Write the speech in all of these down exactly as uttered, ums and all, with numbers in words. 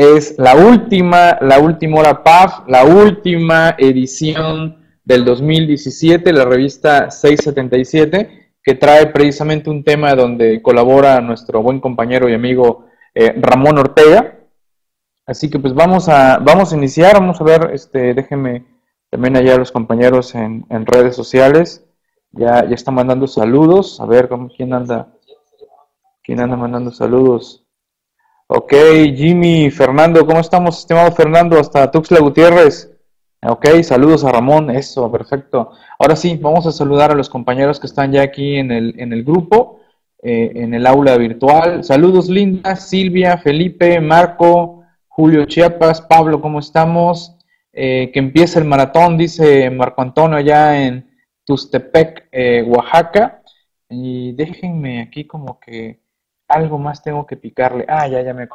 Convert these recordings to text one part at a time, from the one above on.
es la última, la última hora P A F, la última edición del dos mil diecisiete, la revista seiscientos setenta y siete, que trae precisamente un tema donde colabora nuestro buen compañero y amigo eh, Ramón Ortega. Así que pues vamos a, vamos a iniciar, vamos a ver, este, déjenme también allá los compañeros en, en redes sociales, ya, ya están mandando saludos, a ver quién anda, quién anda mandando saludos. Ok, Jimmy, Fernando, ¿cómo estamos, estimado Fernando? Hasta Tuxtla Gutiérrez. Ok, saludos a Ramón, eso, perfecto. Ahora sí, vamos a saludar a los compañeros que están ya aquí en el, en el grupo, eh, en el aula virtual. Saludos, Linda, Silvia, Felipe, Marco, Julio Chiapas, Pablo, ¿cómo estamos? Eh, que empiece el maratón, dice Marco Antonio, allá en Tuxtepec, eh, Oaxaca. Y déjenme aquí como que... algo más tengo que picarle. Ah, ya, ya me...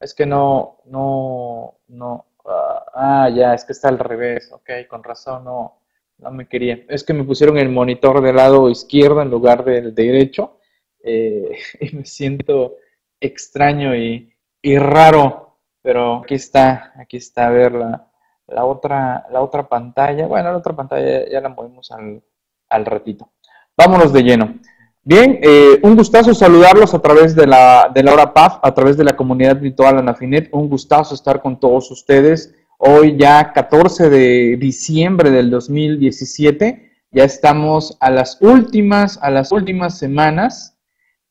Es que no, no, no... Uh, ah, ya, es que está al revés. Ok, con razón no, no me quería. Es que me pusieron el monitor del lado izquierdo en lugar del derecho. Eh, y me siento extraño y, y raro. Pero aquí está, aquí está. A ver, la, la, otra, la otra pantalla. Bueno, la otra pantalla ya la movimos al, al ratito. Vámonos de lleno. Bien, eh, un gustazo saludarlos a través de la, de la hora P A F, a través de la comunidad virtual Anafinet. Un gustazo estar con todos ustedes. Hoy ya catorce de diciembre del dos mil diecisiete, ya estamos a las últimas, a las últimas semanas,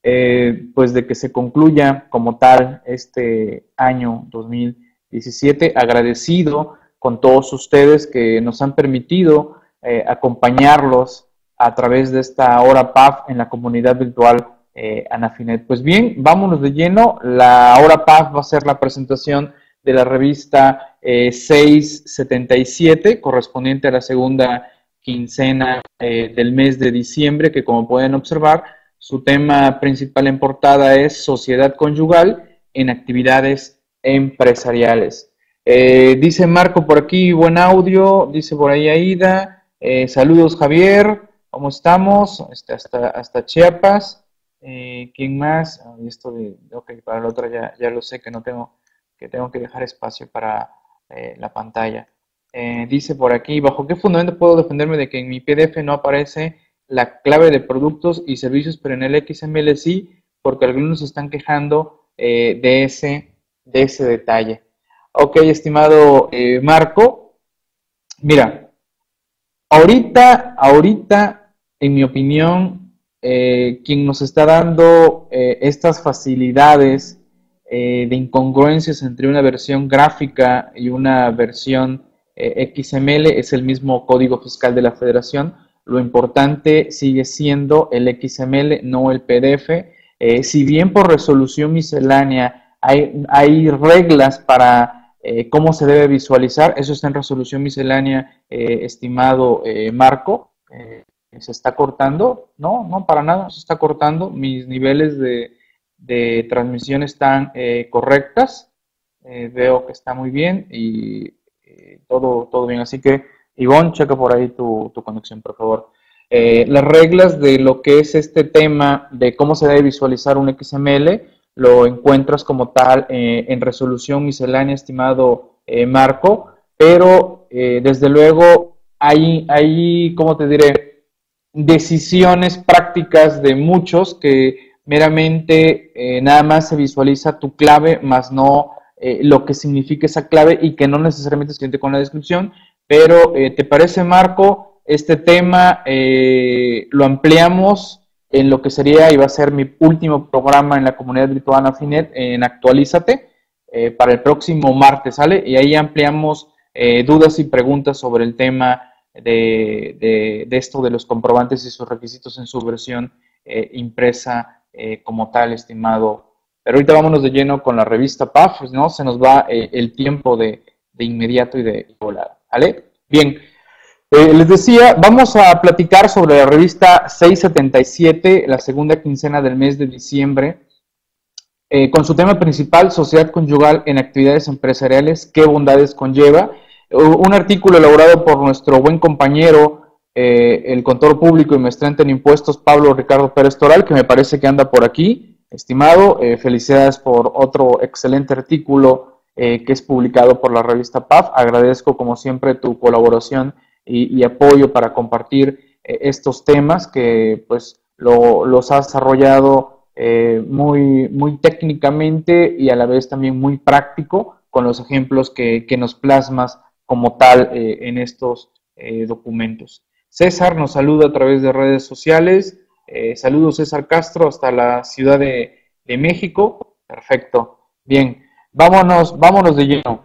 eh, pues de que se concluya como tal este año dos mil diecisiete. Agradecido con todos ustedes que nos han permitido eh, acompañarlos a través de esta hora P A F en la comunidad virtual eh, Anafinet. Pues bien, vámonos de lleno. La hora P A F va a ser la presentación de la revista eh, seiscientos setenta y siete, correspondiente a la segunda quincena eh, del mes de diciembre, que como pueden observar, su tema principal en portada es Sociedad Conyugal en Actividades Empresariales. Eh, dice Marco por aquí, buen audio, dice por ahí Aida, eh, saludos Javier, ¿cómo estamos? Hasta, hasta Chiapas. Eh, ¿Quién más? Ah, esto de, ok, para la otra ya, ya lo sé que no tengo, que tengo que dejar espacio para eh, la pantalla. Eh, dice por aquí, ¿bajo qué fundamento puedo defenderme de que en mi P D F no aparece la clave de productos y servicios, pero en el X M L sí? Porque algunos se están quejando eh, de, ese, de ese detalle. Ok, estimado eh, Marco, mira, ahorita, ahorita... en mi opinión, eh, quien nos está dando eh, estas facilidades eh, de incongruencias entre una versión gráfica y una versión eh, X M L es el mismo Código Fiscal de la Federación. Lo importante sigue siendo el X M L, no el P D F. Eh, si bien por resolución miscelánea hay, hay reglas para eh, cómo se debe visualizar, eso está en resolución miscelánea, eh, estimado eh, Marco. Eh, ¿Se está cortando? No, no, para nada, se está cortando. Mis niveles de, de transmisión están eh, correctas. Eh, veo que está muy bien y eh, todo, todo bien. Así que, Ivonne, checa por ahí tu, tu conexión, por favor. Eh, las reglas de lo que es este tema de cómo se debe visualizar un X M L, lo encuentras como tal eh, en resolución miscelánea, estimado eh, Marco. Pero, eh, desde luego, hay, hay, ¿cómo te diré? Decisiones prácticas de muchos que meramente eh, nada más se visualiza tu clave, más no eh, lo que significa esa clave y que no necesariamente es cliente con la descripción. Pero, eh, ¿te parece, Marco? Este tema eh, lo ampliamos en lo que sería, y va a ser mi último programa en la comunidad virtual Anafinet, en Actualízate, eh, para el próximo martes, ¿sale? Y ahí ampliamos eh, dudas y preguntas sobre el tema De, de, de esto de los comprobantes y sus requisitos en su versión eh, impresa eh, como tal, estimado. Pero ahorita vámonos de lleno con la revista P A F, pues, ¿no? Se nos va eh, el tiempo de, de inmediato y de volada, ¿vale? Bien, eh, les decía, vamos a platicar sobre la revista seiscientos setenta y siete, la segunda quincena del mes de diciembre, eh, con su tema principal, Sociedad Conyugal en Actividades Empresariales, ¿qué bondades conlleva? Un artículo elaborado por nuestro buen compañero, eh, el contador público y maestrante en impuestos, Pablo Ricardo Pérez Toral, que me parece que anda por aquí, estimado. Eh, felicidades por otro excelente artículo eh, que es publicado por la revista P A F. Agradezco como siempre tu colaboración y, y apoyo para compartir eh, estos temas que pues lo, los has desarrollado eh, muy, muy técnicamente y a la vez también muy práctico con los ejemplos que, que nos plasmas como tal eh, en estos eh, documentos. César nos saluda a través de redes sociales. Eh, saludos César Castro hasta la Ciudad de, de México. Perfecto. Bien, vámonos, vámonos de lleno.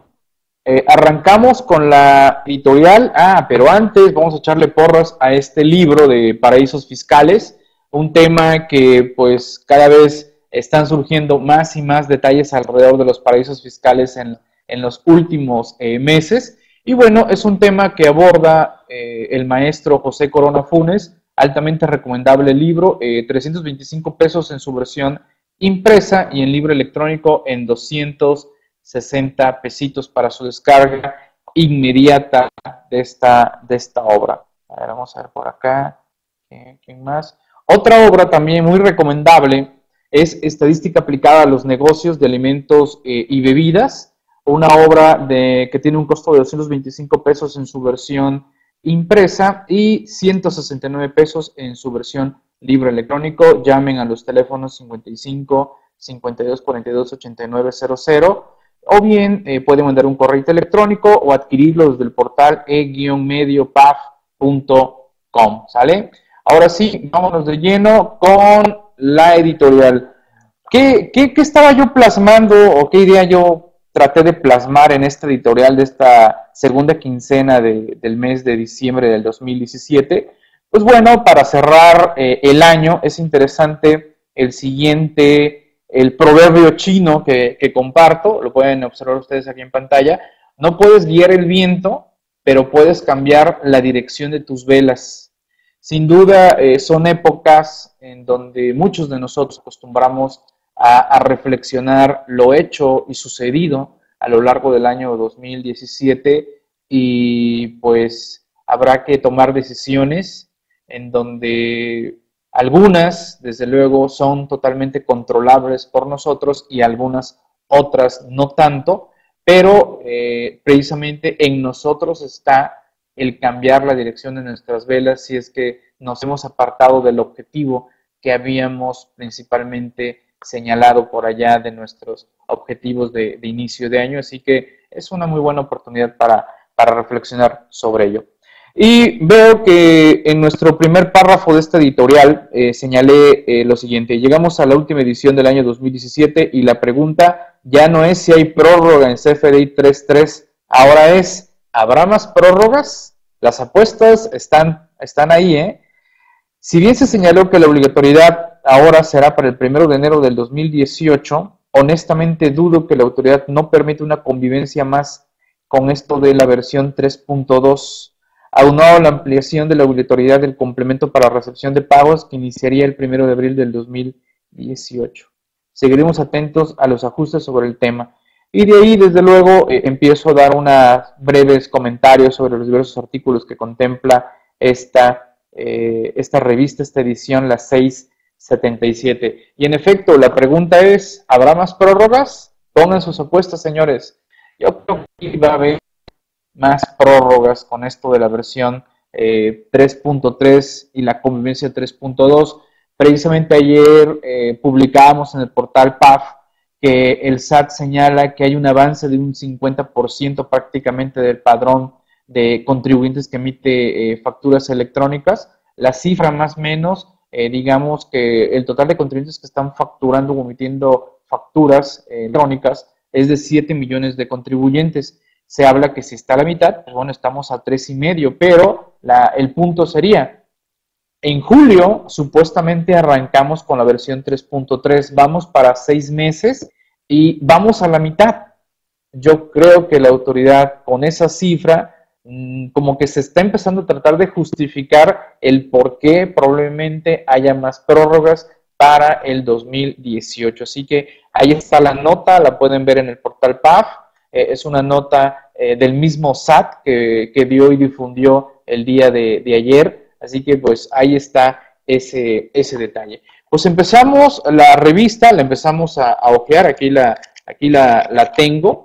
Eh, arrancamos con la editorial. Ah, pero antes vamos a echarle porras a este libro de paraísos fiscales, un tema que pues cada vez están surgiendo más y más detalles alrededor de los paraísos fiscales en, en los últimos eh, meses. Y bueno, es un tema que aborda eh, el maestro José Corona Funes, altamente recomendable el libro, eh, trescientos veinticinco pesos en su versión impresa y en libro electrónico en doscientos sesenta pesitos para su descarga inmediata de esta, de esta obra. A ver, vamos a ver por acá, ¿quién más? Otra obra también muy recomendable es Estadística aplicada a los negocios de alimentos eh, y bebidas, una obra de, que tiene un costo de doscientos veinticinco pesos en su versión impresa y ciento sesenta y nueve pesos en su versión libro electrónico. Llamen a los teléfonos cincuenta y cinco, cincuenta y dos, cuarenta y dos, ochenta y nueve, cero cero o bien eh, pueden mandar un correo electrónico o adquirirlo desde el portal e guion medio paf punto com, ¿sale? Ahora sí, vámonos de lleno con la editorial. ¿Qué, qué, qué estaba yo plasmando o qué idea yo traté de plasmar en esta editorial de esta segunda quincena de, del mes de diciembre del dos mil diecisiete? Pues bueno, para cerrar eh, el año es interesante el siguiente, el proverbio chino que, que comparto, lo pueden observar ustedes aquí en pantalla: no puedes guiar el viento, pero puedes cambiar la dirección de tus velas. Sin duda eh, son épocas en donde muchos de nosotros acostumbramos A, a reflexionar lo hecho y sucedido a lo largo del año dos mil diecisiete, y pues habrá que tomar decisiones en donde algunas, desde luego, son totalmente controlables por nosotros y algunas otras no tanto, pero eh, precisamente en nosotros está el cambiar la dirección de nuestras velas si es que nos hemos apartado del objetivo que habíamos principalmente señalado por allá de nuestros objetivos de, de inicio de año, así que es una muy buena oportunidad para, para reflexionar sobre ello. Y veo que en nuestro primer párrafo de esta editorial eh, señalé eh, lo siguiente: llegamos a la última edición del año dos mil diecisiete y la pregunta ya no es si hay prórroga en C F D I tres punto tres, ahora es, ¿habrá más prórrogas? Las apuestas están, están ahí, ¿eh? Si bien se señaló que la obligatoriedad ahora será para el primero de enero del dos mil dieciocho, honestamente dudo que la autoridad no permita una convivencia más con esto de la versión tres punto dos, aunado a la ampliación de la obligatoriedad del complemento para recepción de pagos que iniciaría el primero de abril del dos mil dieciocho. Seguiremos atentos a los ajustes sobre el tema. Y de ahí, desde luego, eh, empiezo a dar unos breves comentarios sobre los diversos artículos que contempla esta, eh, esta revista, esta edición, la seis setenta y siete. Y en efecto, la pregunta es, ¿habrá más prórrogas? Pongan sus apuestas, señores. Yo creo que va a haber más prórrogas con esto de la versión eh, tres punto tres y la convivencia tres punto dos. Precisamente ayer eh, publicábamos en el portal P A F que el S A T señala que hay un avance de un cincuenta por ciento prácticamente del padrón de contribuyentes que emite eh, facturas electrónicas. La cifra más o menos, Eh, digamos que el total de contribuyentes que están facturando o emitiendo facturas eh, electrónicas es de siete millones de contribuyentes. Se habla que si está a la mitad, pues bueno, estamos a tres y medio, pero la, el punto sería, en julio supuestamente arrancamos con la versión tres punto tres, vamos para seis meses y vamos a la mitad. Yo creo que la autoridad con esa cifra como que se está empezando a tratar de justificar el por qué probablemente haya más prórrogas para el dos mil dieciocho. Así que ahí está la nota, la pueden ver en el portal P A F. Eh, es una nota eh, del mismo S A T que, que dio y difundió el día de, de ayer. Así que pues ahí está ese, ese detalle. Pues empezamos la revista, la empezamos a, a ojear, aquí la, aquí la, la tengo.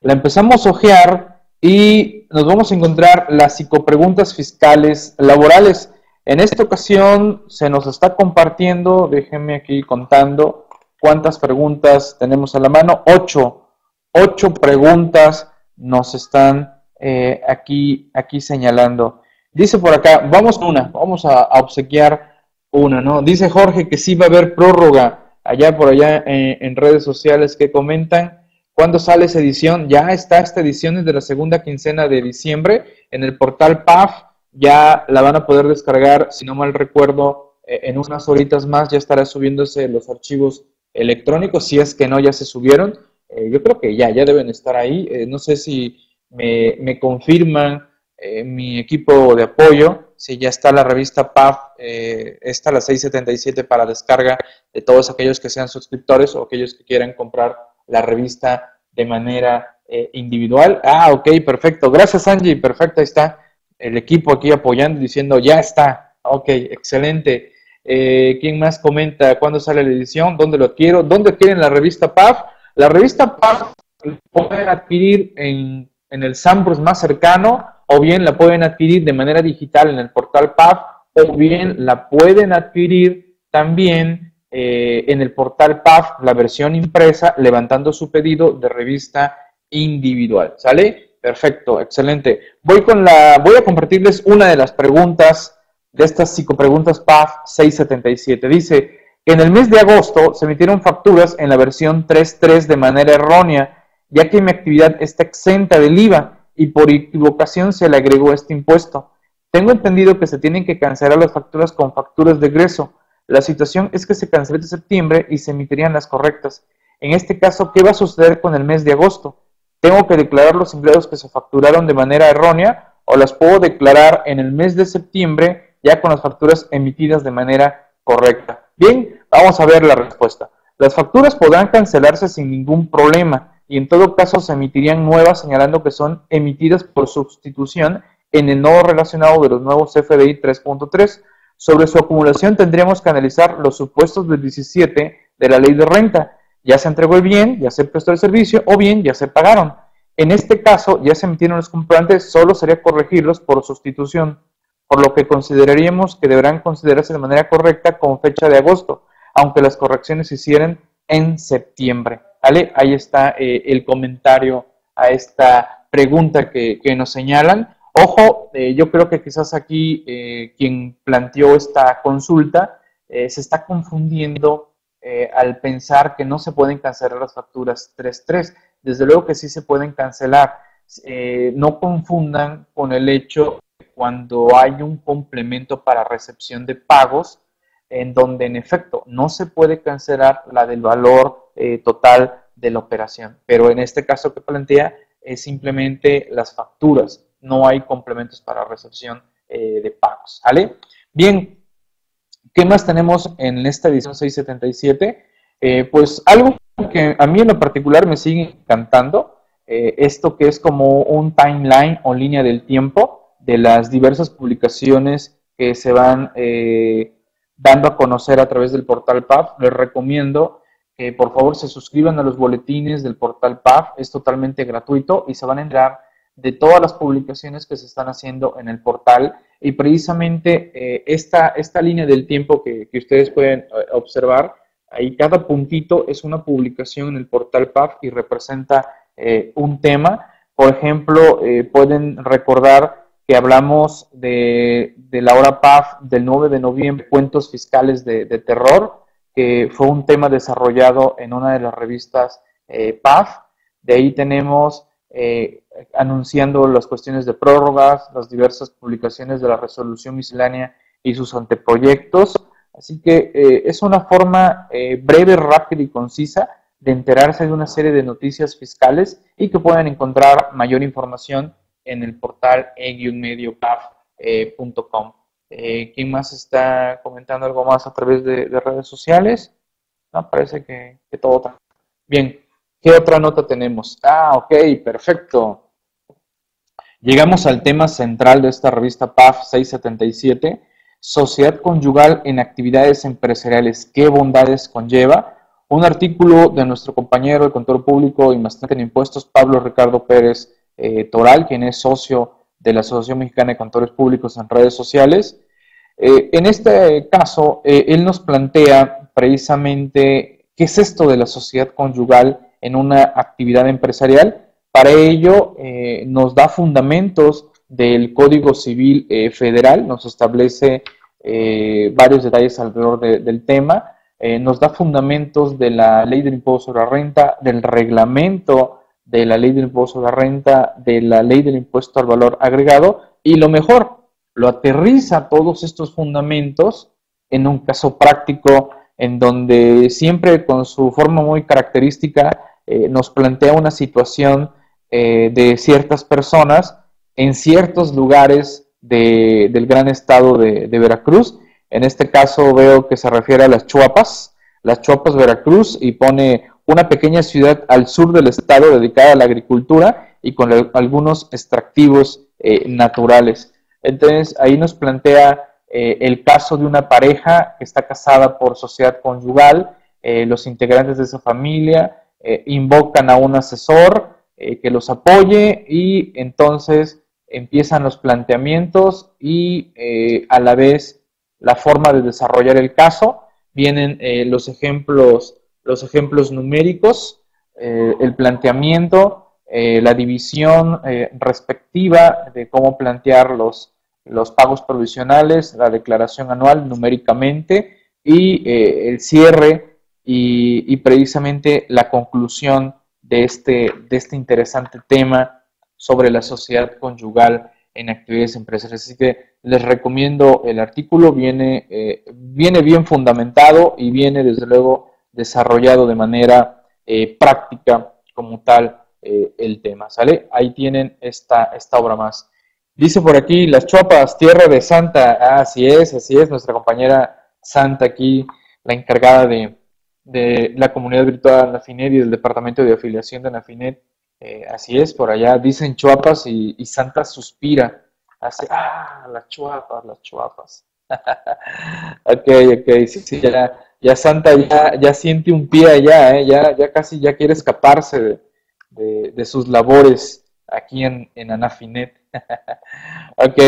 La empezamos a ojear y nos vamos a encontrar las psicopreguntas fiscales laborales. En esta ocasión se nos está compartiendo, déjenme aquí contando cuántas preguntas tenemos a la mano, ocho, ocho preguntas nos están eh, aquí, aquí señalando. Dice por acá, vamos con una, vamos a, a obsequiar una, ¿no? Dice Jorge que sí va a haber prórroga, allá por allá eh, en redes sociales que comentan. ¿Cuándo sale esa edición? Ya está esta edición desde la segunda quincena de diciembre en el portal P A F. Ya la van a poder descargar, si no mal recuerdo, en unas horitas más ya estará subiéndose los archivos electrónicos, si es que no ya se subieron. Eh, yo creo que ya, ya deben estar ahí. Eh, no sé si me, me confirman eh, mi equipo de apoyo, si ya está la revista P A F, eh, está la seis setenta y siete para descarga de todos aquellos que sean suscriptores o aquellos que quieran comprar la revista de manera eh, individual. Ah, ok, perfecto. Gracias, Angie. Perfecto, ahí está el equipo aquí apoyando, diciendo, ya está. Ok, excelente. Eh, ¿Quién más comenta? ¿Cuándo sale la edición? ¿Dónde lo adquiero? ¿Dónde adquieren la revista P A F? La revista P A F la pueden adquirir en, en el Sambros más cercano, o bien la pueden adquirir de manera digital en el portal P A F, o bien la pueden adquirir también Eh, en el portal P A F, la versión impresa, levantando su pedido de revista individual. ¿Sale? Perfecto, excelente. Voy con la, voy a compartirles una de las preguntas, de estas psicopreguntas P A F seis setenta y siete. Dice, en el mes de agosto se emitieron facturas en la versión tres punto tres de manera errónea, ya que mi actividad está exenta del I V A y por equivocación se le agregó este impuesto. Tengo entendido que se tienen que cancelar las facturas con facturas de egreso. La situación es que se canceló de septiembre y se emitirían las correctas. En este caso, ¿qué va a suceder con el mes de agosto? ¿Tengo que declarar los empleados que se facturaron de manera errónea o las puedo declarar en el mes de septiembre ya con las facturas emitidas de manera correcta? Bien, vamos a ver la respuesta. Las facturas podrán cancelarse sin ningún problema y en todo caso se emitirían nuevas señalando que son emitidas por sustitución en el nodo relacionado de los nuevos C F D I tres punto tres. Sobre su acumulación tendríamos que analizar los supuestos del diecisiete de la Ley de Renta. Ya se entregó el bien, ya se prestó el servicio o bien ya se pagaron. En este caso, ya se emitieron los comprobantes, solo sería corregirlos por sustitución, por lo que consideraríamos que deberán considerarse de manera correcta con fecha de agosto, aunque las correcciones se hicieran en septiembre. ¿Vale? Ahí está eh, el comentario a esta pregunta que, que nos señalan. Ojo, eh, yo creo que quizás aquí eh, quien planteó esta consulta eh, se está confundiendo eh, al pensar que no se pueden cancelar las facturas tres punto tres. Desde luego que sí se pueden cancelar. Eh, no confundan con el hecho de cuando hay un complemento para recepción de pagos, en donde en efecto no se puede cancelar la del valor eh, total de la operación. Pero en este caso que plantea es simplemente las facturas. No hay complementos para recepción eh, de pagos, ¿vale? Bien, ¿qué más tenemos en esta edición seis setenta y siete? Eh, pues algo que a mí en lo particular me sigue encantando, eh, esto que es como un timeline o línea del tiempo de las diversas publicaciones que se van eh, dando a conocer a través del portal P A F. Les recomiendo que por favor se suscriban a los boletines del portal P A F, es totalmente gratuito y se van a entrar de todas las publicaciones que se están haciendo en el portal, y precisamente eh, esta, esta línea del tiempo que, que ustedes pueden observar, ahí cada puntito es una publicación en el portal P A F y representa eh, un tema. Por ejemplo, eh, pueden recordar que hablamos de, de la hora P A F del nueve de noviembre, cuentos fiscales de, de terror, que fue un tema desarrollado en una de las revistas eh, P A F. De ahí tenemos Eh, anunciando las cuestiones de prórrogas, las diversas publicaciones de la resolución miscelánea y sus anteproyectos. Así que eh, es una forma eh, breve, rápida y concisa de enterarse de una serie de noticias fiscales y que pueden encontrar mayor información en el portal e guion medio paf punto com. Eh, ¿Quién más está comentando algo más a través de, de redes sociales? No, parece que, que todo está bien. ¿Qué otra nota tenemos? Ah, ok, perfecto. Llegamos al tema central de esta revista P A F seis setenta y siete, sociedad conyugal en actividades empresariales, ¿qué bondades conlleva? un artículo de nuestro compañero, el contador público y máster en impuestos, Pablo Ricardo Pérez eh, Toral, quien es socio de la Asociación Mexicana de Contadores Públicos en redes sociales. Eh, en este caso, eh, él nos plantea precisamente qué es esto de la sociedad conyugal en una actividad empresarial. Para ello, eh, nos da fundamentos del Código Civil eh, Federal, nos establece eh, varios detalles alrededor de, del tema, eh, nos da fundamentos de la Ley del Impuesto sobre la Renta, del Reglamento de la Ley del Impuesto sobre la Renta, de la Ley del Impuesto al Valor Agregado, y lo mejor, lo aterriza todos estos fundamentos en un caso práctico en donde siempre con su forma muy característica eh, nos plantea una situación eh, de ciertas personas en ciertos lugares de, del gran estado de, de Veracruz. En este caso veo que se refiere a Las Choapas, Las Choapas, Veracruz, y pone una pequeña ciudad al sur del estado dedicada a la agricultura y con el, algunos extractivos eh, naturales. Entonces, ahí nos plantea eh, el caso de una pareja que está casada por sociedad conyugal, eh, los integrantes de esa familia eh, invocan a un asesor eh, que los apoye y entonces empiezan los planteamientos y eh, a la vez la forma de desarrollar el caso. Vienen eh, los, ejemplos, los ejemplos numéricos, eh, el planteamiento, Eh, la división eh, respectiva de cómo plantear los, los pagos provisionales, la declaración anual numéricamente y eh, el cierre y, y precisamente la conclusión de este, de este interesante tema sobre la sociedad conyugal en actividades empresariales. Así que les recomiendo el artículo, viene, eh, viene bien fundamentado y viene desde luego desarrollado de manera eh, práctica como tal. Eh, el tema, ¿sale? Ahí tienen esta, esta obra más. Dice por aquí, Las Choapas, tierra de Santa. Ah, así es, así es, nuestra compañera Santa aquí, la encargada de, de la comunidad virtual de Anafinet y del departamento de afiliación de Anafinet. Eh, así es, por allá dicen Choapas y, y Santa suspira. Hace, ah, Las Choapas, Las Choapas. Ok, ok, sí, sí, ya, ya Santa ya, ya siente un pie allá, eh, ya, ya casi ya quiere escaparse de De, de sus labores aquí en, en Anafinet. Ok,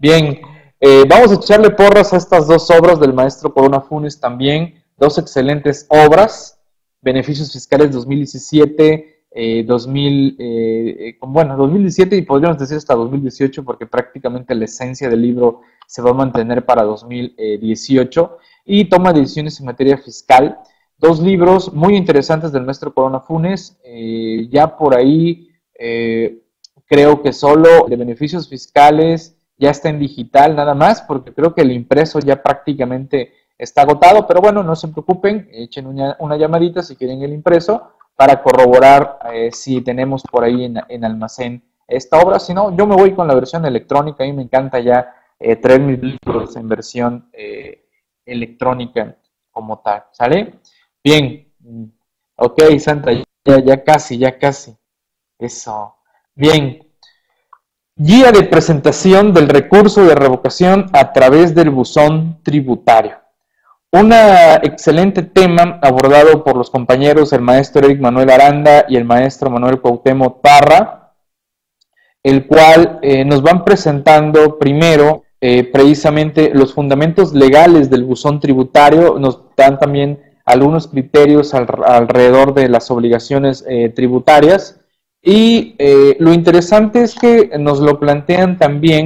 bien, eh, vamos a echarle porras a estas dos obras del maestro Corona Funes también, dos excelentes obras, beneficios fiscales dos mil diecisiete, eh, dos mil, eh, bueno, dos mil diecisiete y podríamos decir hasta dos mil dieciocho porque prácticamente la esencia del libro se va a mantener para dos mil dieciocho, y toma decisiones en materia fiscal. Dos libros muy interesantes del maestro Corona Funes, eh, ya por ahí eh, creo que solo de beneficios fiscales ya está en digital nada más, porque creo que el impreso ya prácticamente está agotado, pero bueno, no se preocupen, echen una, una llamadita si quieren el impreso para corroborar eh, si tenemos por ahí en, en almacén esta obra. Si no, yo me voy con la versión electrónica, a mí me encanta ya eh, traer mis libros en versión eh, electrónica como tal, ¿sale? Bien, ok, Santa, ya, ya casi, ya casi, eso, bien. Guía de presentación del recurso de revocación a través del buzón tributario. Un excelente tema abordado por los compañeros, el maestro Eric Manuel Aranda y el maestro Manuel Pautemo Parra, el cual eh, nos van presentando primero eh, precisamente los fundamentos legales del buzón tributario, nos dan también algunos criterios al, alrededor de las obligaciones eh, tributarias, y eh, lo interesante es que nos lo plantean también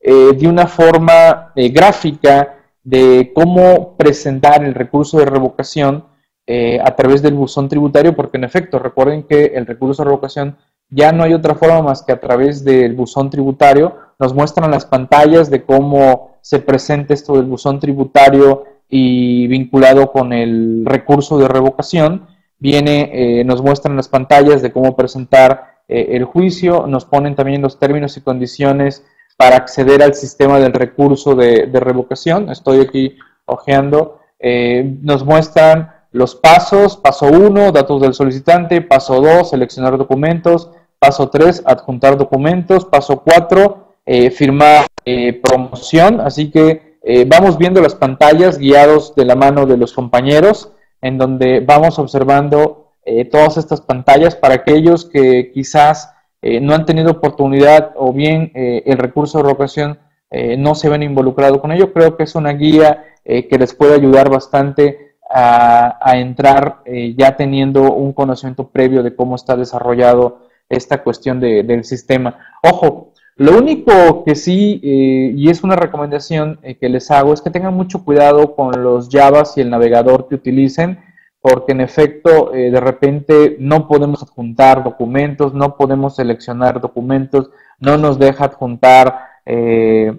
eh, de una forma eh, gráfica de cómo presentar el recurso de revocación eh, a través del buzón tributario, porque en efecto, recuerden que el recurso de revocación ya no hay otra forma más que a través del buzón tributario. Nos muestran las pantallas de cómo se presenta esto del buzón tributario y vinculado con el recurso de revocación. Viene, eh, nos muestran las pantallas de cómo presentar eh, el juicio, nos ponen también los términos y condiciones para acceder al sistema del recurso de, de revocación, estoy aquí hojeando, eh, nos muestran los pasos, paso uno, datos del solicitante, paso dos, seleccionar documentos, paso tres, adjuntar documentos, paso cuatro, eh, firmar eh, promoción, así que Eh, vamos viendo las pantallas guiados de la mano de los compañeros en donde vamos observando eh, todas estas pantallas para aquellos que quizás eh, no han tenido oportunidad o bien eh, el recurso de revocación eh, no se ven involucrado con ello. Creo que es una guía eh, que les puede ayudar bastante a, a entrar eh, ya teniendo un conocimiento previo de cómo está desarrollado esta cuestión de, del sistema. Ojo, lo único que sí, eh, y es una recomendación eh, que les hago, es que tengan mucho cuidado con los Javas y el navegador que utilicen, porque en efecto, eh, de repente no podemos adjuntar documentos, no podemos seleccionar documentos, no nos deja adjuntar eh,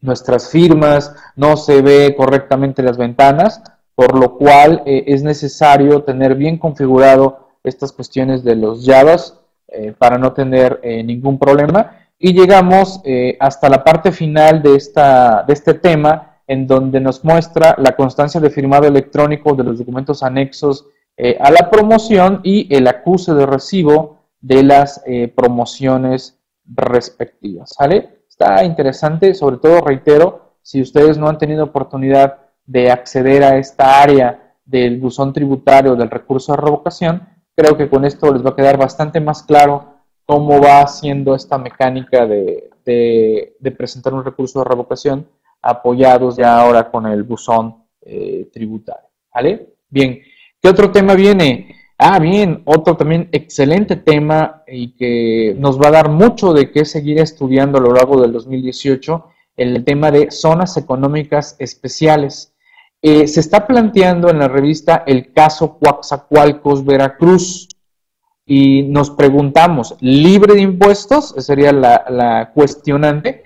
nuestras firmas, no se ve correctamente las ventanas, por lo cual eh, es necesario tener bien configurado estas cuestiones de los Javas eh, para no tener eh, ningún problema. Y llegamos eh, hasta la parte final de, esta, de este tema, en donde nos muestra la constancia de firmado electrónico de los documentos anexos eh, a la promoción y el acuse de recibo de las eh, promociones respectivas, ¿sale? Está interesante, sobre todo, reitero, si ustedes no han tenido oportunidad de acceder a esta área del buzón tributario del recurso de revocación, creo que con esto les va a quedar bastante más claro cómo va haciendo esta mecánica de, de, de presentar un recurso de revocación apoyados ya ahora con el buzón eh, tributario, ¿vale? Bien, ¿qué otro tema viene? Ah, bien, otro también excelente tema y que nos va a dar mucho de qué seguir estudiando a lo largo del dos mil dieciocho, el tema de zonas económicas especiales. Eh, se está planteando en la revista el caso Coatzacoalcos, Veracruz, y nos preguntamos, ¿libre de impuestos? Sería la, la cuestionante.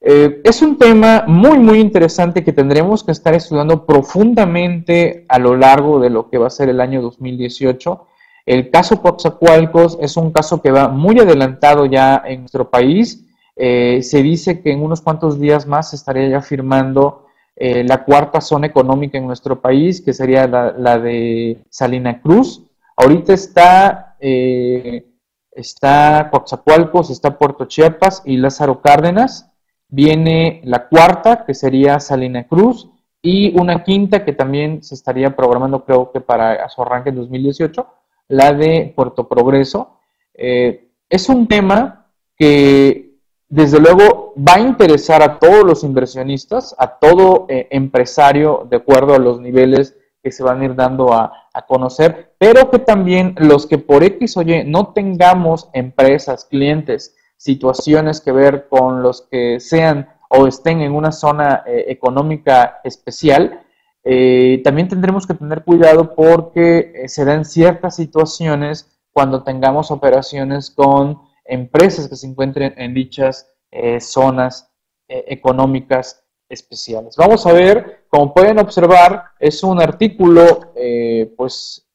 Eh, es un tema muy, muy interesante que tendremos que estar estudiando profundamente a lo largo de lo que va a ser el año dos mil dieciocho. El caso Coatzacoalcos es un caso que va muy adelantado ya en nuestro país. Eh, se dice que en unos cuantos días más se estaría ya firmando eh, la cuarta zona económica en nuestro país, que sería la, la de Salina Cruz. Ahorita está... Eh, está Coatzacoalcos, está Puerto Chiapas y Lázaro Cárdenas. Viene la cuarta, que sería Salina Cruz, y una quinta que también se estaría programando, creo que para su arranque en dos mil dieciocho, la de Puerto Progreso. Eh, es un tema que desde luego va a interesar a todos los inversionistas, a todo eh, empresario, de acuerdo a los niveles que se van a ir dando a, a conocer, pero que también los que por X o Y no tengamos empresas, clientes, situaciones que ver con los que sean o estén en una zona eh, económica especial, eh, también tendremos que tener cuidado porque eh, se dan ciertas situaciones cuando tengamos operaciones con empresas que se encuentren en dichas eh, zonas eh, económicas especiales. Vamos a ver, como pueden observar, es un artículo eh, pues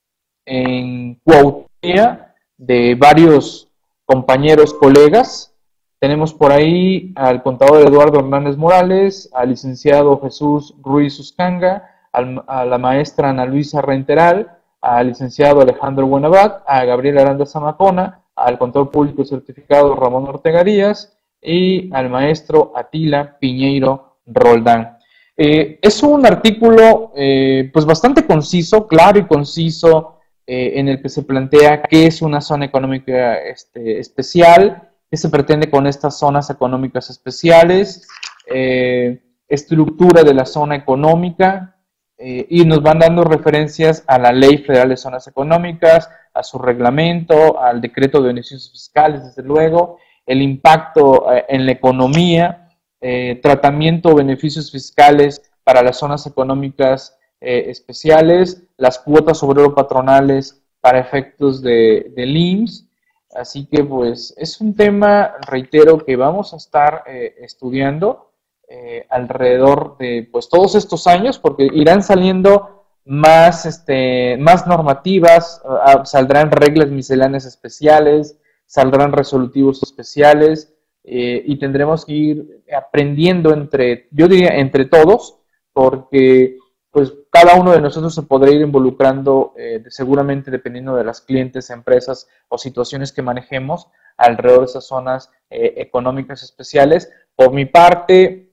en coautoría de varios compañeros, colegas. Tenemos por ahí al contador Eduardo Hernández Morales, al licenciado Jesús Ruiz Uzcanga, al, a la maestra Ana Luisa Reinteral, al licenciado Alejandro Buenavac, a Gabriel Aranda Zamacona, al contador público certificado Ramón Ortega Díaz y al maestro Atila Piñeiro Roldán. Eh, es un artículo eh, pues bastante conciso, claro y conciso, eh, en el que se plantea qué es una zona económica este, especial, qué se pretende con estas zonas económicas especiales, eh, estructura de la zona económica, eh, y nos van dando referencias a la Ley Federal de Zonas Económicas, a su reglamento, al decreto de beneficios fiscales, desde luego, el impacto eh, en la economía, Eh, tratamiento o beneficios fiscales para las zonas económicas eh, especiales, las cuotas obrero patronales para efectos de, del I M S S. Así que pues es un tema, reitero, que vamos a estar eh, estudiando eh, alrededor de pues todos estos años, porque irán saliendo más, este, más normativas, uh, saldrán reglas misceláneas especiales, saldrán resolutivos especiales, Eh, y tendremos que ir aprendiendo entre, yo diría, entre todos, porque pues cada uno de nosotros se podrá ir involucrando eh, seguramente dependiendo de las clientes, empresas o situaciones que manejemos alrededor de esas zonas eh, económicas especiales. Por mi parte,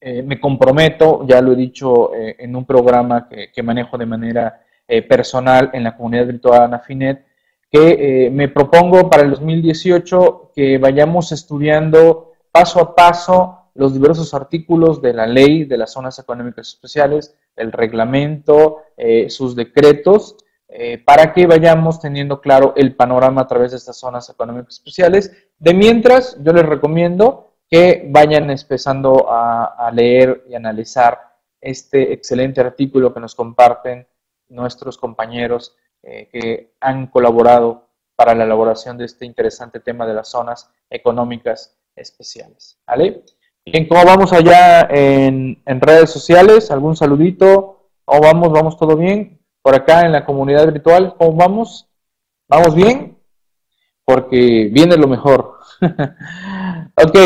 eh, me comprometo, ya lo he dicho eh, en un programa que, que manejo de manera eh, personal en la comunidad virtual Anafinet, que eh, me propongo para el dos mil dieciocho que vayamos estudiando paso a paso los diversos artículos de la ley de las zonas económicas especiales, el reglamento, eh, sus decretos, eh, para que vayamos teniendo claro el panorama a través de estas zonas económicas especiales. De mientras, yo les recomiendo que vayan empezando a, a leer y analizar este excelente artículo que nos comparten nuestros compañeros eh, que han colaborado para la elaboración de este interesante tema de las zonas económicas especiales. ¿Vale? Bien, ¿cómo vamos allá en, en redes sociales? ¿Algún saludito? ¿O vamos, vamos todo bien? Por acá en la comunidad virtual, ¿cómo vamos? ¿Vamos bien? Porque viene lo mejor. Ok,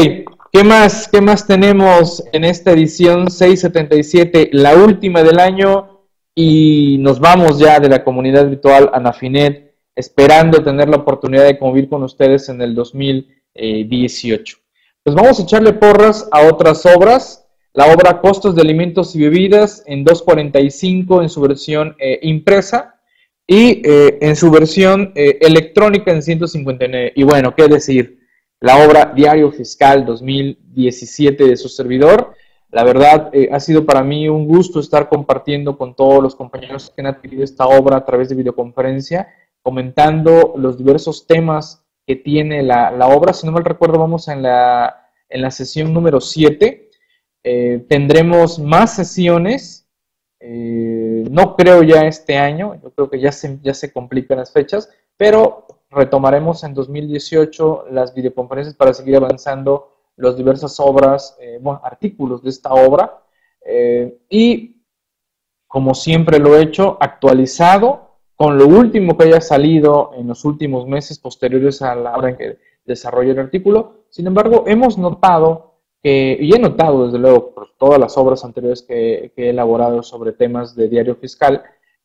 ¿qué más, ¿qué más tenemos en esta edición seiscientos setenta y siete? La última del año, y nos vamos ya de la comunidad virtual Anafinet, esperando tener la oportunidad de convivir con ustedes en el dos mil dieciocho. Pues vamos a echarle porras a otras obras. La obra Costos de Alimentos y Bebidas en dos cuarenta y cinco en su versión eh, impresa y eh, en su versión eh, electrónica en ciento cincuenta y nueve. Y bueno, qué decir, la obra Diario Fiscal dos mil diecisiete de su servidor. La verdad, eh, ha sido para mí un gusto estar compartiendo con todos los compañeros que han adquirido esta obra a través de videoconferencia, comentando los diversos temas que tiene la, la obra. Si no mal recuerdo, vamos en la, en la sesión número siete. Eh, tendremos más sesiones, eh, no creo ya este año, yo creo que ya se, ya se complican las fechas, pero retomaremos en dos mil dieciocho las videoconferencias para seguir avanzando las diversas obras, eh, bueno, artículos de esta obra, eh, y como siempre lo he hecho, actualizado con lo último que haya salido en los últimos meses posteriores a la hora en que desarrollé el artículo. Sin embargo, hemos notado, que, y he notado desde luego por todas las obras anteriores que, que he elaborado sobre temas de diario fiscal,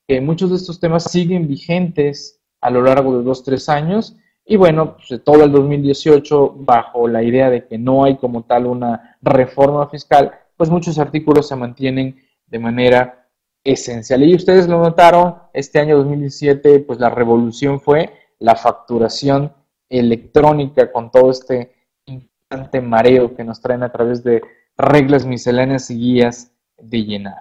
que muchos de estos temas siguen vigentes a lo largo de dos, tres años, y bueno, pues de todo el dos mil dieciocho, bajo la idea de que no hay como tal una reforma fiscal, pues muchos artículos se mantienen de manera esencial. Y ustedes lo notaron, este año dos mil diecisiete, pues la revolución fue la facturación electrónica con todo este importante mareo que nos traen a través de reglas misceláneas y guías de llenar.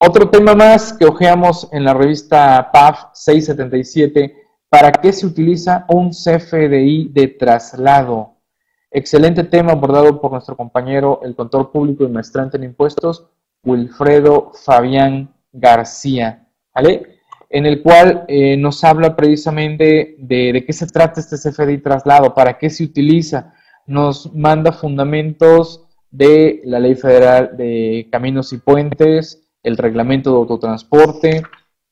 Otro tema más que hojeamos en la revista P A F seiscientos setenta y siete, ¿para qué se utiliza un C F D I de traslado? Excelente tema abordado por nuestro compañero, el contador público y maestrante en impuestos, Wilfredo Fabián García, ¿vale? En el cual eh, nos habla precisamente de, de qué se trata este C F D I traslado, para qué se utiliza, nos manda fundamentos de la Ley Federal de Caminos y Puentes, el Reglamento de Autotransporte,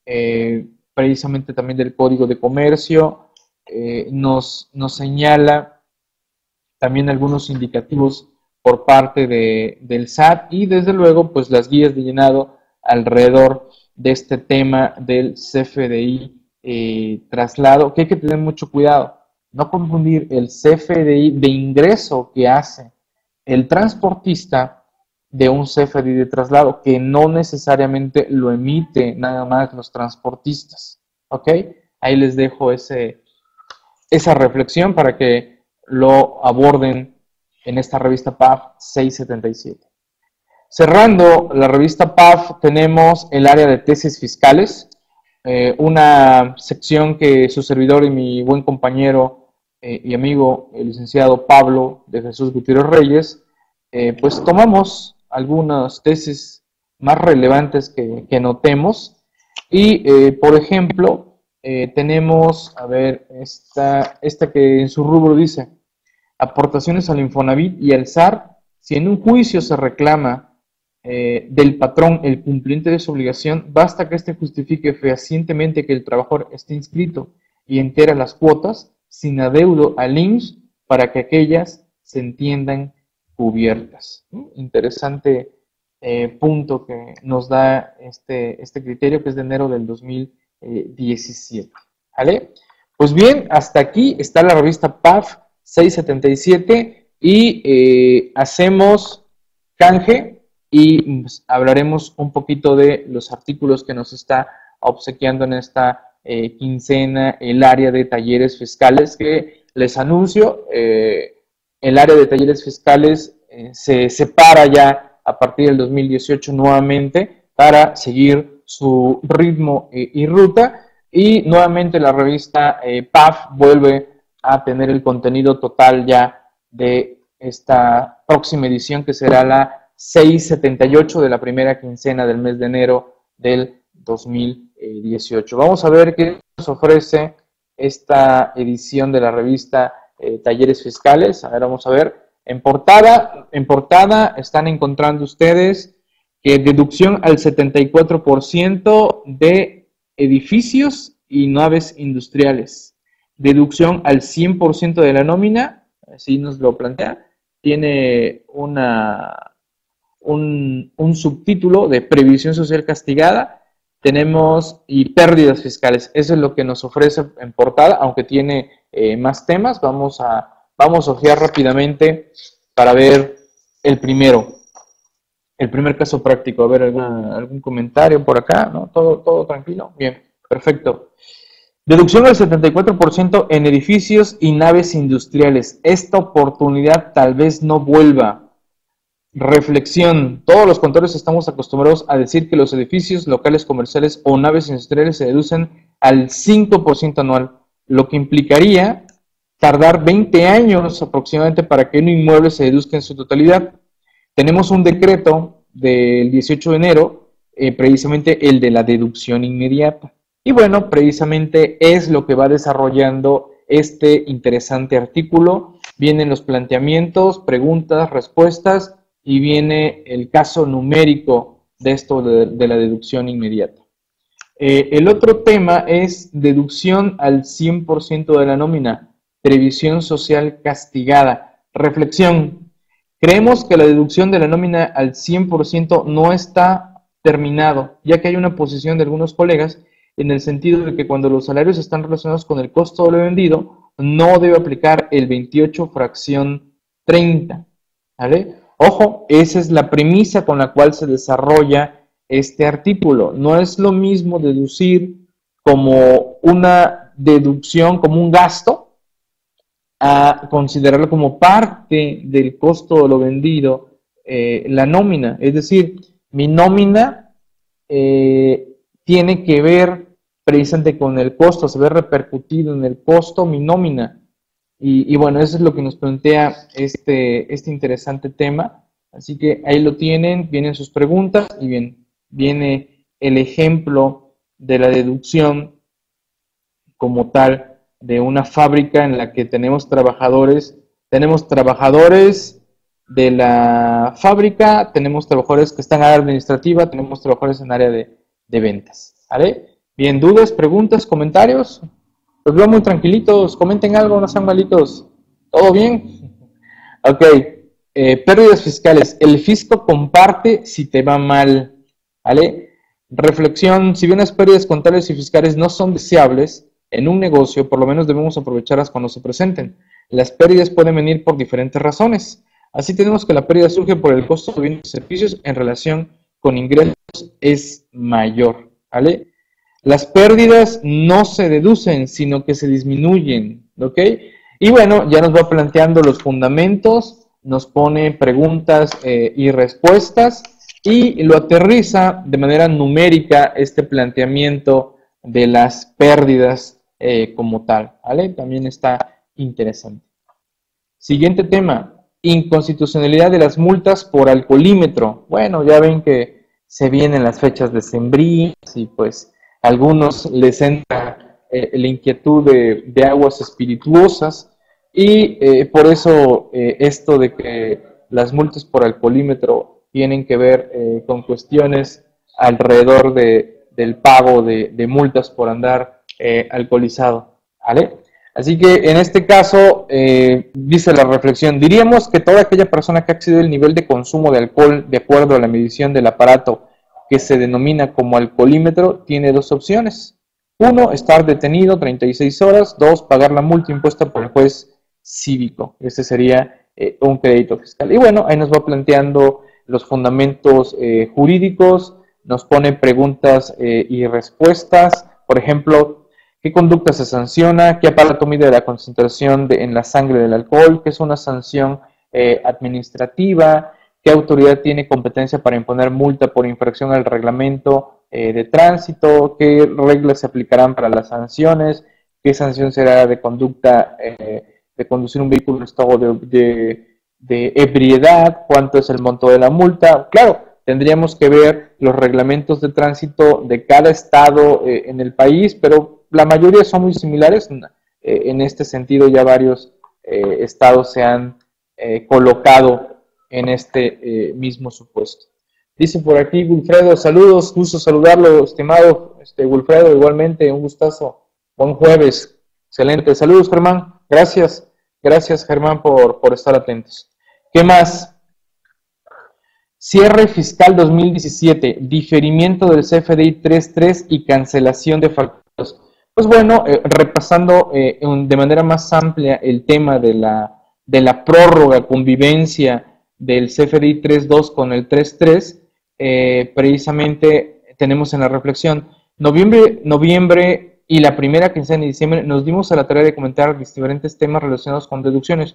eh, precisamente también del Código de Comercio, eh, nos, nos señala también algunos indicativos por parte de, del S A T y desde luego pues las guías de llenado alrededor de este tema del C F D I eh, traslado, que hay que tener mucho cuidado, no confundir el C F D I de ingreso que hace el transportista de un C F D I de traslado, que no necesariamente lo emite nada más los transportistas, ¿ok? Ahí les dejo ese, esa reflexión para que lo aborden en esta revista P A F seiscientos setenta y siete. Cerrando la revista P A F, tenemos el área de tesis fiscales, eh, una sección que su servidor y mi buen compañero eh, y amigo, el licenciado Pablo de Jesús Gutiérrez Reyes, eh, pues tomamos algunas tesis más relevantes que, que notemos, y eh, por ejemplo, eh, tenemos, a ver, esta, esta que en su rubro dice, aportaciones al Infonavit y al S A R, si en un juicio se reclama eh, del patrón el cumplimiento de su obligación, basta que éste justifique fehacientemente que el trabajador esté inscrito y entera las cuotas sin adeudo al I M S S para que aquellas se entiendan cubiertas. ¿Sí? Interesante eh, punto que nos da este, este criterio, que es de enero del dos mil diecisiete. ¿Vale? Pues bien, hasta aquí está la revista P A F seiscientos setenta y siete, y eh, hacemos canje y hablaremos un poquito de los artículos que nos está obsequiando en esta eh, quincena el área de talleres fiscales, que les anuncio, eh, el área de talleres fiscales eh, se separa ya a partir del dos mil dieciocho nuevamente para seguir su ritmo eh, y ruta, y nuevamente la revista eh, P A F vuelve a tener el contenido total ya de esta próxima edición, que será la seis setenta y ocho de la primera quincena del mes de enero del dos mil dieciocho. Vamos a ver qué nos ofrece esta edición de la revista eh, Talleres Fiscales. A ver, vamos a ver. En portada, en portada están encontrando ustedes que deducción al setenta y cuatro por ciento de edificios y naves industriales. Deducción al cien por ciento de la nómina, así nos lo plantea. Tiene una... Un, un subtítulo de previsión social castigada, tenemos y pérdidas fiscales. Eso es lo que nos ofrece en portada, aunque tiene eh, más temas. Vamos a, vamos a ojear rápidamente para ver el primero, el primer caso práctico. A ver, ¿algún, algún comentario por acá? ¿No? ¿Todo, todo tranquilo? Bien, perfecto. Deducción del setenta y cuatro por ciento en edificios y naves industriales. Esta oportunidad tal vez no vuelva. Reflexión. Todos los contadores estamos acostumbrados a decir que los edificios, locales comerciales o naves industriales se deducen al cinco por ciento anual, lo que implicaría tardar veinte años aproximadamente para que un inmueble se deduzca en su totalidad. Tenemos un decreto del dieciocho de enero, eh, precisamente el de la deducción inmediata. Y bueno, precisamente es lo que va desarrollando este interesante artículo. Vienen los planteamientos, preguntas, respuestas, y viene el caso numérico de esto de, de la deducción inmediata. Eh, el otro tema es deducción al cien por ciento de la nómina, previsión social castigada. Reflexión, creemos que la deducción de la nómina al cien por ciento no está terminado, ya que hay una posición de algunos colegas en el sentido de que cuando los salarios están relacionados con el costo de lo vendido, no debe aplicar el veintiocho fracción treinta, ¿vale? Ojo, esa es la premisa con la cual se desarrolla este artículo. No es lo mismo deducir como una deducción, como un gasto, a considerarlo como parte del costo de lo vendido, eh, la nómina. Es decir, mi nómina eh, tiene que ver precisamente con el costo, se ve repercutido en el costo mi nómina. Y, y bueno, eso es lo que nos plantea este, este interesante tema. Así que ahí lo tienen, vienen sus preguntas y bien, viene el ejemplo de la deducción como tal de una fábrica en la que tenemos trabajadores. Tenemos trabajadores de la fábrica, tenemos trabajadores que están en área administrativa, tenemos trabajadores en área de, de ventas. ¿Vale? Bien, dudas, preguntas, comentarios. Los veo muy tranquilitos, comenten algo, no sean malitos. ¿Todo bien? Ok, eh, pérdidas fiscales. El fisco comparte si te va mal, ¿vale? Reflexión, si bien las pérdidas contables y fiscales no son deseables en un negocio, por lo menos debemos aprovecharlas cuando se presenten. Las pérdidas pueden venir por diferentes razones. Así tenemos que la pérdida surge por el costo de bienes y servicios en relación con ingresos es mayor, ¿vale? Las pérdidas no se deducen, sino que se disminuyen, ¿ok? Y bueno, ya nos va planteando los fundamentos, nos pone preguntas eh, y respuestas, y lo aterriza de manera numérica este planteamiento de las pérdidas eh, como tal, ¿vale? También está interesante. Siguiente tema, inconstitucionalidad de las multas por alcoholímetro. Bueno, ya ven que se vienen las fechas decembrinas y pues algunos les entra eh, la inquietud de, de aguas espirituosas y eh, por eso eh, esto de que las multas por alcoholímetro tienen que ver eh, con cuestiones alrededor de, del pago de, de multas por andar eh, alcoholizado, ¿vale? Así que en este caso, eh, dice la reflexión, diríamos que toda aquella persona que ha excedido el nivel de consumo de alcohol de acuerdo a la medición del aparato que se denomina como alcoholímetro, tiene dos opciones. Uno, estar detenido treinta y seis horas. Dos, pagar la multa impuesta por el juez cívico. Este sería eh, un crédito fiscal. Y bueno, ahí nos va planteando los fundamentos eh, jurídicos, nos pone preguntas eh, y respuestas, por ejemplo, ¿qué conducta se sanciona? ¿Qué aparato mide la concentración de, en la sangre del alcohol? ¿Qué es una sanción eh, administrativa? ¿Qué autoridad tiene competencia para imponer multa por infracción al reglamento eh, de tránsito? ¿Qué reglas se aplicarán para las sanciones? ¿Qué sanción será de conducta eh, de conducir un vehículo en estado de, de, de ebriedad? ¿Cuánto es el monto de la multa? Claro, tendríamos que ver los reglamentos de tránsito de cada estado eh, en el país, pero la mayoría son muy similares. Eh, en este sentido ya varios eh, estados se han eh, colocado en este eh, mismo supuesto. Dice por aquí Wilfredo, saludos, gusto saludarlo, estimado este, Wilfredo, igualmente, un gustazo, buen jueves, excelente, saludos Germán, gracias, gracias Germán por, por estar atentos. ¿Qué más? Cierre fiscal dos mil diecisiete, diferimiento del C F D I tres punto tres y cancelación de facturas. Pues bueno, eh, repasando eh, de manera más amplia el tema de la, de la prórroga, convivencia del C F D I tres punto dos con el tres punto tres, eh, precisamente tenemos en la reflexión, noviembre, noviembre y la primera quincena de diciembre nos dimos a la tarea de comentar diferentes temas relacionados con deducciones.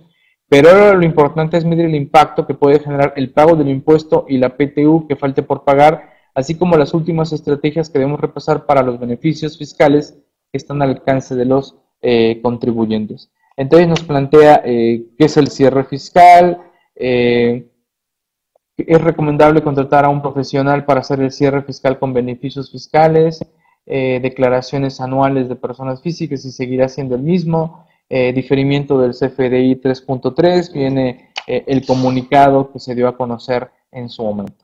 Pero ahora lo importante es medir el impacto que puede generar el pago del impuesto y la P T U que falte por pagar, así como las últimas estrategias que debemos repasar para los beneficios fiscales que están al alcance de los eh, contribuyentes. Entonces nos plantea eh, qué es el cierre fiscal, eh, es recomendable contratar a un profesional para hacer el cierre fiscal con beneficios fiscales, eh, declaraciones anuales de personas físicas y seguirá siendo el mismo. Eh, diferimiento del C F D I tres punto tres, viene eh, el comunicado que se dio a conocer en su momento.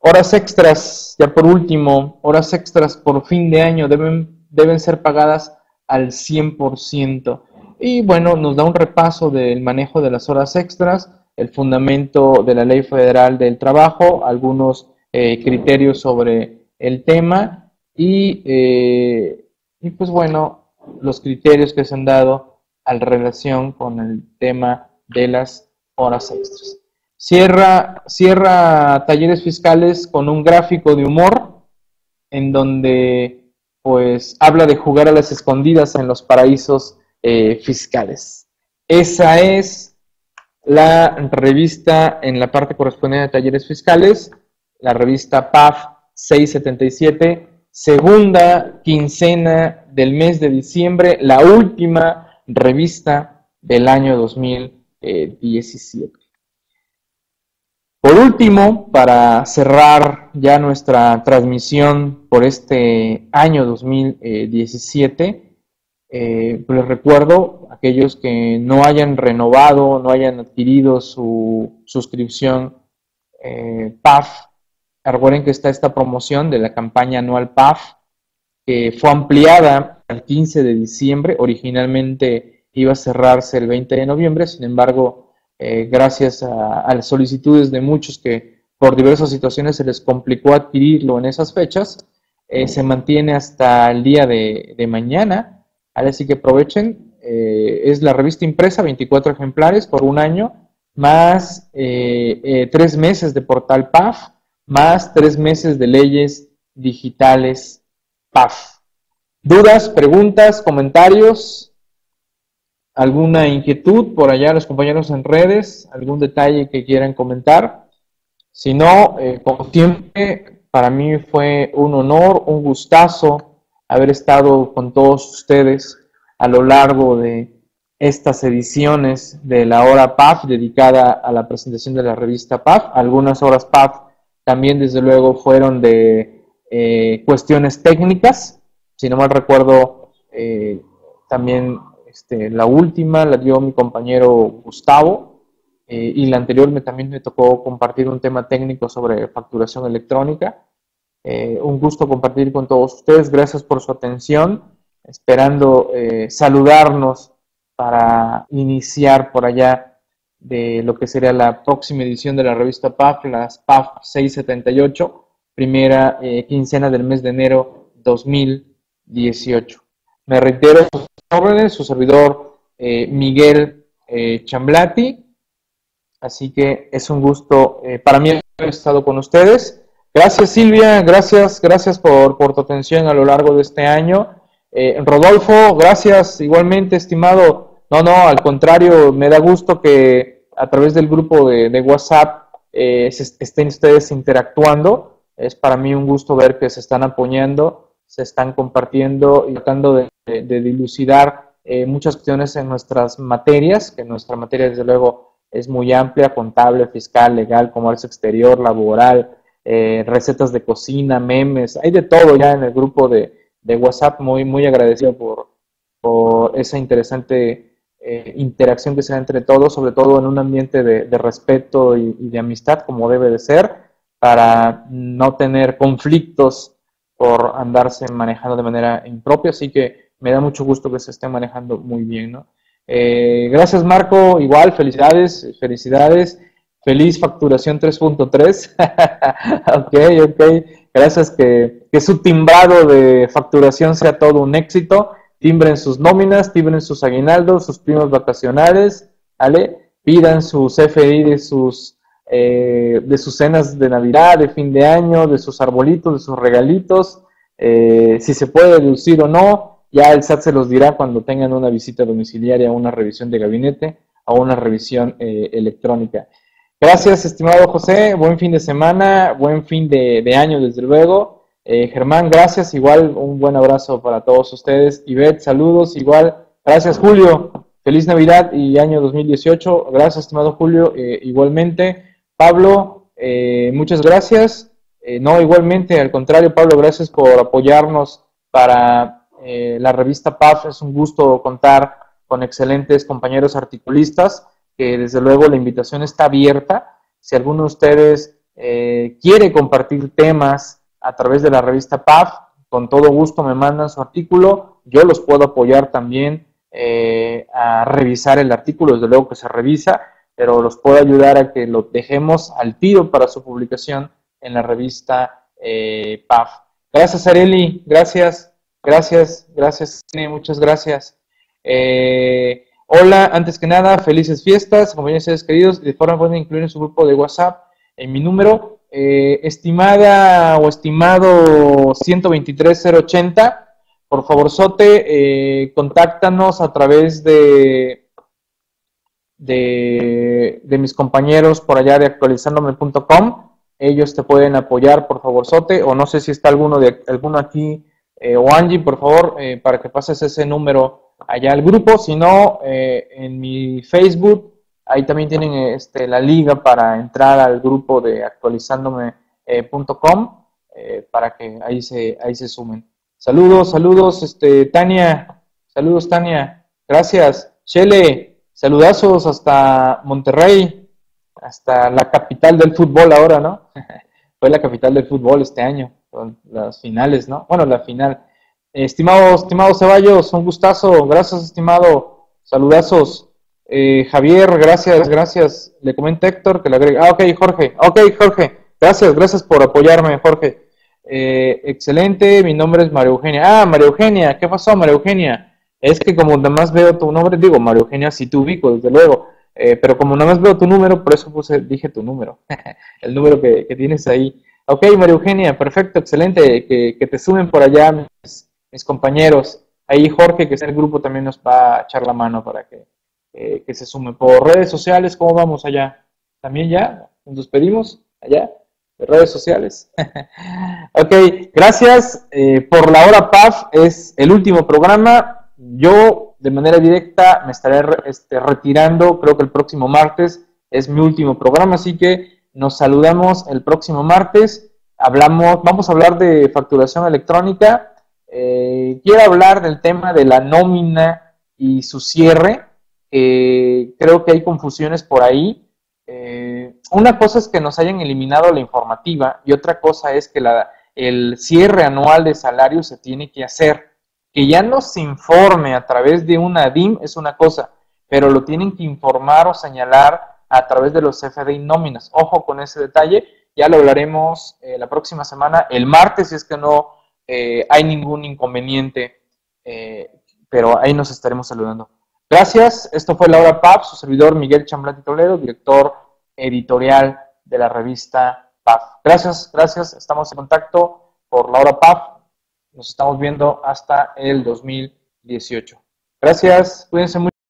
Horas extras, ya por último, horas extras por fin de año deben, deben ser pagadas al cien por ciento. Y bueno, nos da un repaso del manejo de las horas extras, el fundamento de la Ley Federal del Trabajo, algunos eh, criterios sobre el tema y, eh, y pues bueno, los criterios que se han dado en relación con el tema de las horas extras. Cierra, cierra talleres fiscales con un gráfico de humor en donde pues habla de jugar a las escondidas en los paraísos eh, fiscales. Esa es la revista en la parte correspondiente a talleres fiscales, la revista P A F seiscientos setenta y siete, segunda quincena del mes de diciembre, la última revista del año dos mil diecisiete. Por último, para cerrar ya nuestra transmisión por este año dos mil diecisiete, eh, pues les recuerdo, aquellos que no hayan renovado, no hayan adquirido su suscripción eh, P A F, recuerden que está esta promoción de la campaña anual P A F, que fue ampliada al quince de diciembre, originalmente iba a cerrarse el veinte de noviembre, sin embargo, eh, gracias a, a las solicitudes de muchos que por diversas situaciones se les complicó adquirirlo en esas fechas, eh, se mantiene hasta el día de, de mañana, así que aprovechen, eh, es la revista impresa, veinticuatro ejemplares por un año, más eh, eh, tres meses de portal P A F, más tres meses de leyes digitales P A F. ¿Dudas, preguntas, comentarios? ¿Alguna inquietud por allá los compañeros en redes? ¿Algún detalle que quieran comentar? Si no, eh, como siempre, para mí fue un honor, un gustazo haber estado con todos ustedes a lo largo de estas ediciones de la hora P A F dedicada a la presentación de la revista P A F. Algunas horas P A F también, desde luego, fueron de Eh, cuestiones técnicas, si no mal recuerdo, eh, también este, la última la dio mi compañero Gustavo, eh, y la anterior me, también me tocó compartir un tema técnico sobre facturación electrónica. Eh, un gusto compartir con todos ustedes, gracias por su atención, esperando eh, saludarnos para iniciar por allá de lo que sería la próxima edición de la revista P A F, las P A F seiscientos setenta y ocho, primera eh, quincena del mes de enero dos mil dieciocho. Me reitero sus órdenes, su servidor eh, Miguel eh, Chamlaty, así que es un gusto eh, para mí haber estado con ustedes. Gracias, Silvia, gracias, gracias por, por tu atención a lo largo de este año. Eh, Rodolfo, gracias igualmente, estimado. No, no, al contrario, me da gusto que a través del grupo de, de WhatsApp eh, se, estén ustedes interactuando. Es para mí un gusto ver que se están apoyando, se están compartiendo y tratando de, de, de dilucidar eh, muchas cuestiones en nuestras materias, que nuestra materia desde luego es muy amplia: contable, fiscal, legal, comercio exterior, laboral, eh, recetas de cocina, memes, hay de todo ya en el grupo de, de WhatsApp. Muy, muy agradecido por, por esa interesante eh, interacción que se da entre todos, sobre todo en un ambiente de, de respeto y, y de amistad, como debe de ser, para no tener conflictos por andarse manejando de manera impropia. Así que me da mucho gusto que se esté manejando muy bien, ¿no? Eh, gracias, Marco, igual, felicidades, felicidades, feliz facturación tres punto tres, ok, ok, gracias, que, que su timbrado de facturación sea todo un éxito. Timbren sus nóminas, timbren sus aguinaldos, sus primos vacacionales, ¿vale? Pidan su C F D I de sus, eh, de sus cenas de Navidad, de fin de año, de sus arbolitos, de sus regalitos, eh, si se puede deducir o no. Ya el S A T se los dirá cuando tengan una visita domiciliaria, una revisión de gabinete o una revisión eh, electrónica. Gracias, estimado José. Buen fin de semana, buen fin de, de año, desde luego. Eh, Germán, gracias. Igual, un buen abrazo para todos ustedes. Ivette, saludos. Igual, gracias, Julio. Feliz Navidad y año dos mil dieciocho. Gracias, estimado Julio. Eh, igualmente, Pablo, eh, muchas gracias. Eh, no, igualmente, al contrario, Pablo, gracias por apoyarnos para... Eh, la revista P A F. Es un gusto contar con excelentes compañeros articulistas, que desde luego la invitación está abierta. Si alguno de ustedes eh, quiere compartir temas a través de la revista P A F, con todo gusto me mandan su artículo, yo los puedo apoyar también eh, a revisar el artículo, desde luego que se revisa, pero los puedo ayudar a que lo dejemos al tiro para su publicación en la revista eh, P A F. Gracias, Areli, gracias. Gracias, gracias, muchas gracias. Eh, hola, antes que nada, felices fiestas, compañeros y seres queridos. De forma pueden incluir en su grupo de WhatsApp en mi número. Eh, estimada o estimado uno dos tres cero ocho cero, por favorzote, eh, contáctanos a través de, de, de mis compañeros por allá de actualizándome punto com. Ellos te pueden apoyar, por favorzote, o no sé si está alguno, de, alguno aquí. Eh, o Angie, por favor, eh, para que pases ese número allá al grupo. Si no, eh, en mi Facebook, ahí también tienen este, la liga para entrar al grupo de actualizándome punto com, eh, eh, para que ahí se, ahí se sumen. Saludos, saludos, este, Tania, saludos, Tania, gracias. Chele, saludazos hasta Monterrey, hasta la capital del fútbol ahora, ¿no? Fue la capital del fútbol este año. Las finales, ¿no? Bueno, la final. Estimado, estimado Ceballos, un gustazo. Gracias, estimado. Saludazos. Eh, Javier, gracias, gracias. Le comenta Héctor que le agrega. Ah, ok, Jorge. Ok, Jorge. Gracias, gracias por apoyarme, Jorge. Eh, excelente. Mi nombre es María Eugenia. Ah, María Eugenia. ¿Qué pasó, María Eugenia? Es que como nada más veo tu nombre, digo, María Eugenia, sí te ubico, desde luego. Eh, pero como nada más veo tu número, por eso puse, dije tu número. El número que, que tienes ahí. Ok, María Eugenia, perfecto, excelente, que, que te sumen por allá mis, mis compañeros. Ahí Jorge, que está en el grupo, también nos va a echar la mano para que, eh, que se sumen. Por redes sociales, ¿cómo vamos allá? ¿También ya? ¿Nos despedimos allá? ¿De redes sociales? Ok, gracias. Eh, por la hora P A F es el último programa. Yo, de manera directa, me estaré este, retirando. Creo que el próximo martes es mi último programa, así que nos saludamos el próximo martes. Hablamos, vamos a hablar de facturación electrónica. Eh, quiero hablar del tema de la nómina y su cierre. Eh, creo que hay confusiones por ahí. Eh, una cosa es que nos hayan eliminado la informativa y otra cosa es que la, el cierre anual de salario se tiene que hacer. Que ya nos informe a través de una D I M es una cosa, pero lo tienen que informar o señalar a través de los C F D I nóminas. Ojo con ese detalle, ya lo hablaremos eh, la próxima semana, el martes, si es que no eh, hay ningún inconveniente, eh, pero ahí nos estaremos saludando. Gracias, esto fue La Hora P A F, su servidor Miguel Chamlaty Toledo, director editorial de la revista P A F. Gracias, gracias. Estamos en contacto por la hora P A F. Nos estamos viendo hasta el dos mil dieciocho. Gracias. Cuídense mucho.